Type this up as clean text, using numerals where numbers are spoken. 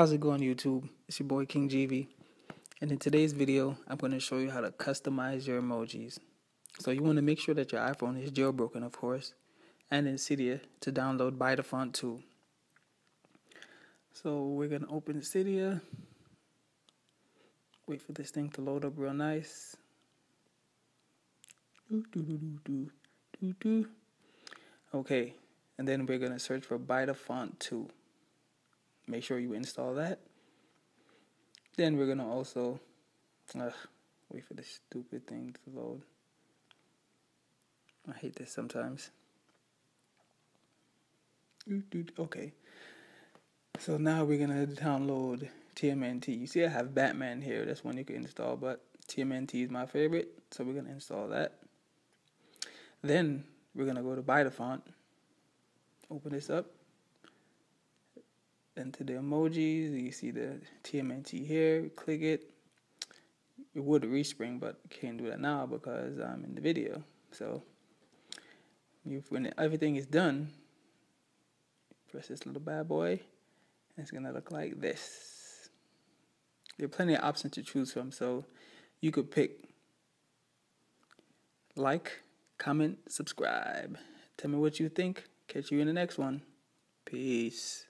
How's it going, YouTube? It's your boy King GV, and in today's video I'm going to show you how to customize your emojis. So you want to make sure that your iPhone is jailbroken, of course, and in Cydia to download BytaFont 2. So we're going to open Cydia, wait for this thing to load up real nice. Okay, and then we're going to search for BytaFont 2. Make sure you install that. Then we're gonna also wait for this stupid thing to load. I hate this sometimes. Okay, so now we're gonna download TMNT. You see I have Batman here, that's one you can install, but TMNT is my favorite, so we're gonna install that. Then we're gonna go to BytaFont, open this up, into the emojis. You see the TMNT here, click it. It would respring, but can't do that now because I'm in the video. So when everything is done, press this little bad boy and it's gonna look like this. There are plenty of options to choose from, so you could pick like, comment, subscribe. Tell me what you think. Catch you in the next one. Peace.